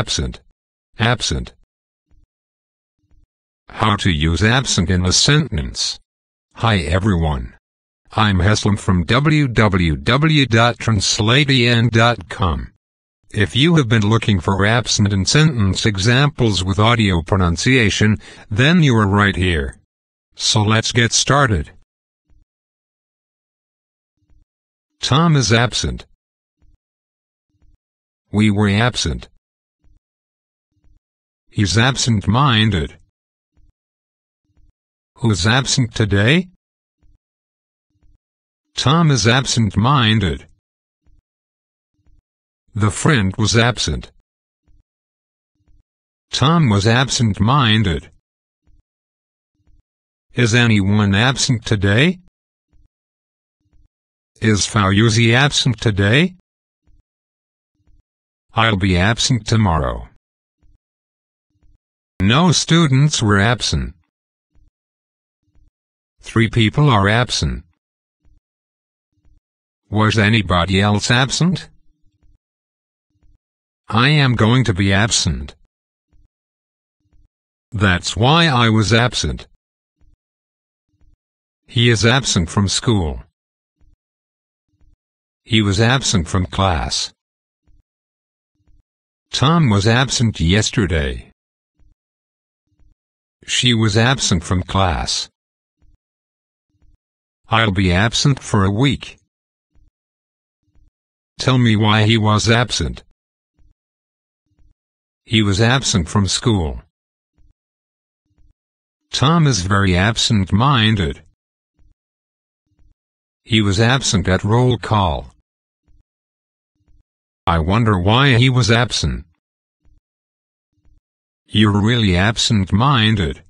absent, absent. How to use absent in a sentence. Hi everyone. I'm Heslam from www.translateen.com. If you have been looking for absent in sentence examples with audio pronunciation, then you are right here. So let's get started. Tom is absent. We were absent. He's absent-minded. Who's absent today? Tom is absent-minded. The friend was absent. Tom was absent-minded. Is anyone absent today? Is Faouzi absent today? I'll be absent tomorrow. No students were absent. 3 people are absent. Was anybody else absent? I am going to be absent. That's why I was absent. He is absent from school. He was absent from class. Tom was absent yesterday. She was absent from class. I'll be absent for a week. Tell me why he was absent. He was absent from school. Tom is very absent-minded. He was absent at roll call. I wonder why he was absent. You're really absent-minded.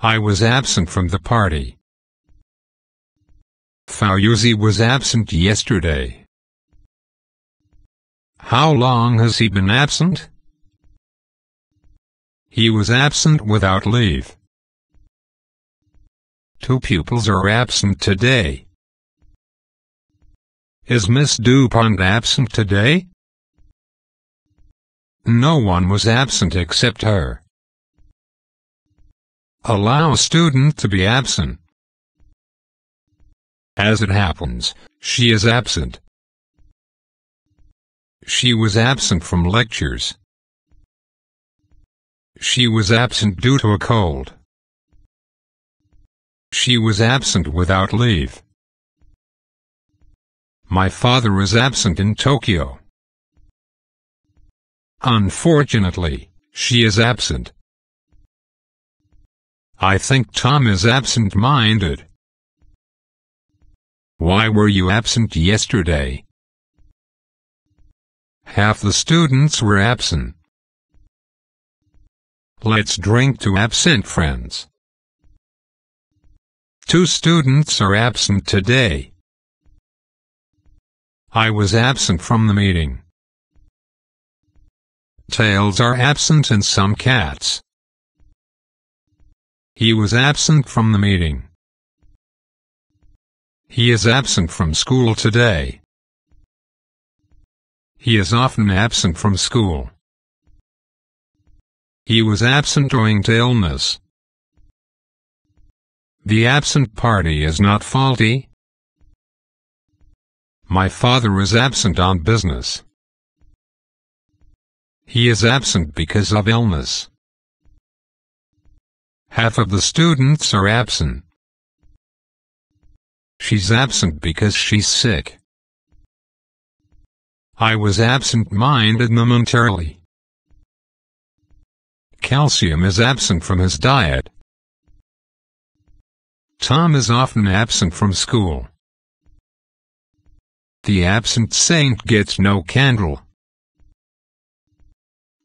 I was absent from the party. Faouzi was absent yesterday. How long has he been absent? He was absent without leave. 2 pupils are absent today. Is Miss Dupont absent today? No one was absent except her. Allow a student to be absent. As it happens, she is absent. She was absent from lectures. She was absent due to a cold. She was absent without leave. My father is absent in Tokyo. Unfortunately, she is absent. I think Tom is absent-minded. Why were you absent yesterday? Half the students were absent. Let's drink to absent friends. 2 students are absent today. I was absent from the meeting. Tails are absent in some cats. He was absent from the meeting. He is absent from school today. He is often absent from school. He was absent owing to illness. The absent party is not faulty. My father is absent on business. He is absent because of illness. Half of the students are absent. She's absent because she's sick. I was absent-minded momentarily. Calcium is absent from his diet. Tom is often absent from school. The absent saint gets no candle.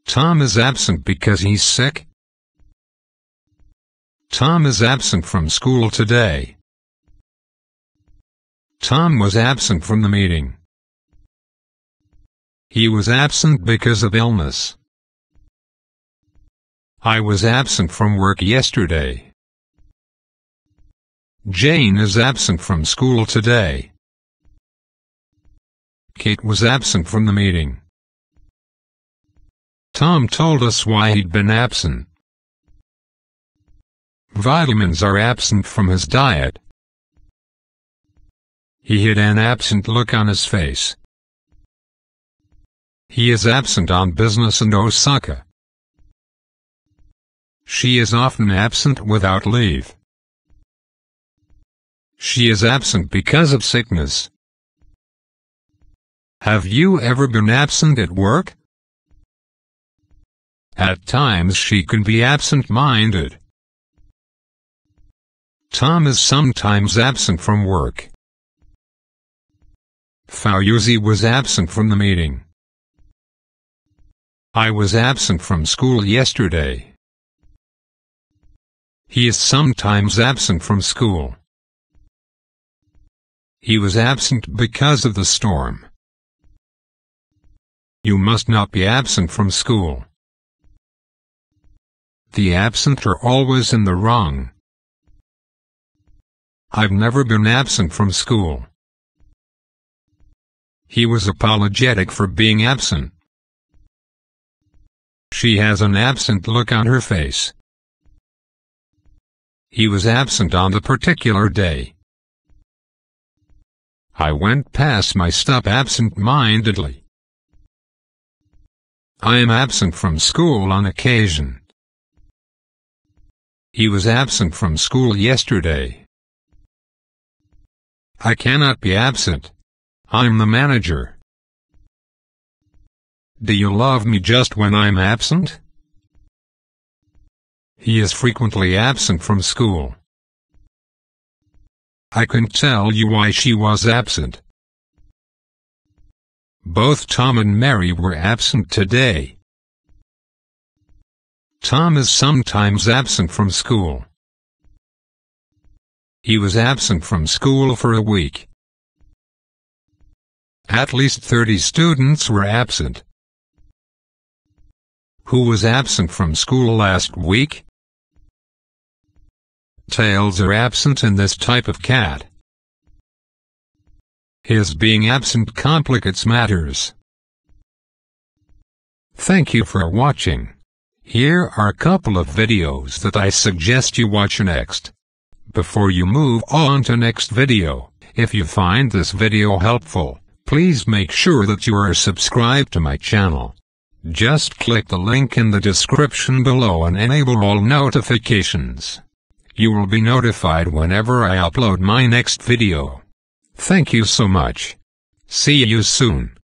Tom is absent because he's sick. Tom is absent from school today. Tom was absent from the meeting. He was absent because of illness. I was absent from work yesterday. Jane is absent from school today. Kate was absent from the meeting. Tom told us why he'd been absent. Vitamins are absent from his diet. He had an absent look on his face. He is absent on business in Osaka. She is often absent without leave. She is absent because of sickness. Have you ever been absent at work? At times she can be absent-minded. Tom is sometimes absent from work. Faouzi was absent from the meeting. I was absent from school yesterday. He is sometimes absent from school. He was absent because of the storm. You must not be absent from school. The absent are always in the wrong. I've never been absent from school. He was apologetic for being absent. She has an absent look on her face. He was absent on the particular day. I went past my stop absent-mindedly. I am absent from school on occasion. He was absent from school yesterday. I cannot be absent. I'm the manager. Do you love me just when I'm absent? He is frequently absent from school. I can tell you why she was absent. Both Tom and Mary were absent today. Tom is sometimes absent from school. He was absent from school for a week. At least 30 students were absent. Who was absent from school last week? Tails are absent in this type of cat. His being absent complicates matters. Thank you for watching. Here are a couple of videos that I suggest you watch next. Before you move on to next video, if you find this video helpful, please make sure that you are subscribed to my channel. Just click the link in the description below and enable all notifications. You will be notified whenever I upload my next video. Thank you so much. See you soon.